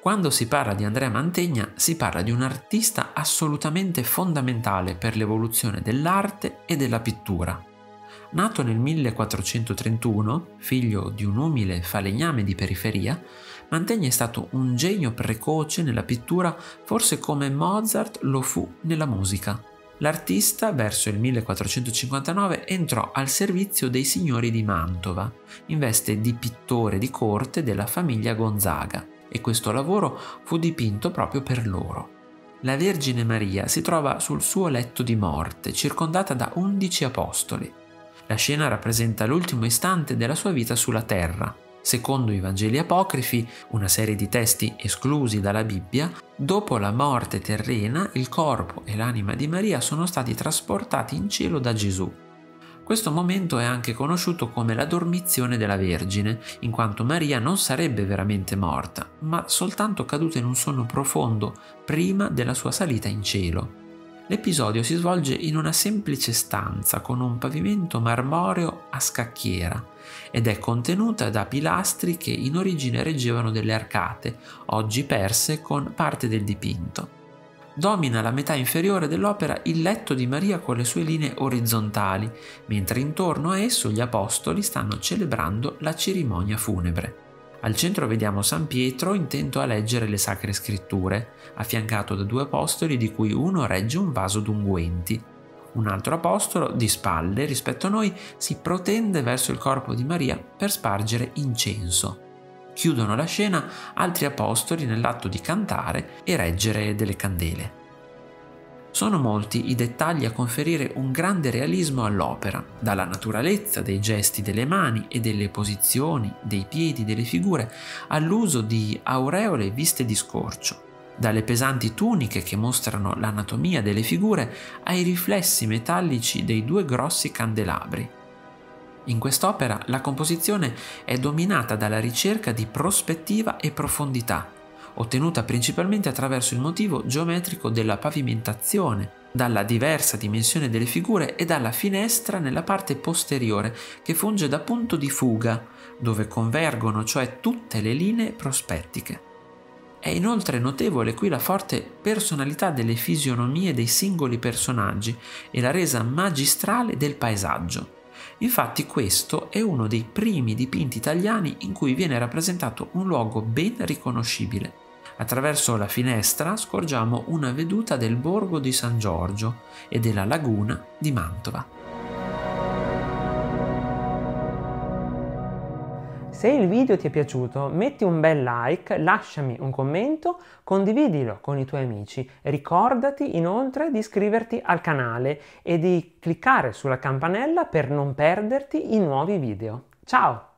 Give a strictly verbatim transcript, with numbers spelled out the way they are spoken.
Quando si parla di Andrea Mantegna si parla di un artista assolutamente fondamentale per l'evoluzione dell'arte e della pittura. Nato nel millequattrocentotrentuno, figlio di un umile falegname di periferia, Mantegna è stato un genio precoce nella pittura, forse come Mozart lo fu nella musica. L'artista, verso il millequattrocentocinquantanove, entrò al servizio dei signori di Mantova, in veste di pittore di corte della famiglia Gonzaga, e questo lavoro fu dipinto proprio per loro. La Vergine Maria si trova sul suo letto di morte, circondata da undici apostoli. La scena rappresenta l'ultimo istante della sua vita sulla terra. Secondo i Vangeli apocrifi, una serie di testi esclusi dalla Bibbia, dopo la morte terrena, il corpo e l'anima di Maria sono stati trasportati in cielo da Gesù. Questo momento è anche conosciuto come la dormizione della Vergine, in quanto Maria non sarebbe veramente morta, ma soltanto caduta in un sonno profondo prima della sua salita in cielo. L'episodio si svolge in una semplice stanza con un pavimento marmoreo a scacchiera ed è contenuta da pilastri che in origine reggevano delle arcate, oggi perse con parte del dipinto. Domina la metà inferiore dell'opera il letto di Maria con le sue linee orizzontali, mentre intorno a esso gli apostoli stanno celebrando la cerimonia funebre. Al centro vediamo San Pietro intento a leggere le Sacre Scritture, affiancato da due apostoli di cui uno regge un vaso d'unguenti. Un altro apostolo, di spalle rispetto a noi, si protende verso il corpo di Maria per spargere incenso. Chiudono la scena altri apostoli nell'atto di cantare e reggere delle candele. Sono molti i dettagli a conferire un grande realismo all'opera, dalla naturalezza dei gesti delle mani e delle posizioni, dei piedi, delle figure, all'uso di aureole viste di scorcio, dalle pesanti tuniche che mostrano l'anatomia delle figure ai riflessi metallici dei due grossi candelabri. In quest'opera la composizione è dominata dalla ricerca di prospettiva e profondità, ottenuta principalmente attraverso il motivo geometrico della pavimentazione, dalla diversa dimensione delle figure e dalla finestra nella parte posteriore che funge da punto di fuga, dove convergono cioè tutte le linee prospettiche. È inoltre notevole qui la forte personalità delle fisionomie dei singoli personaggi e la resa magistrale del paesaggio. Infatti questo è uno dei primi dipinti italiani in cui viene rappresentato un luogo ben riconoscibile. Attraverso la finestra scorgiamo una veduta del borgo di San Giorgio e della laguna di Mantova. Se il video ti è piaciuto, metti un bel like, lasciami un commento, condividilo con i tuoi amici. Ricordati inoltre di iscriverti al canale e di cliccare sulla campanella per non perderti i nuovi video. Ciao!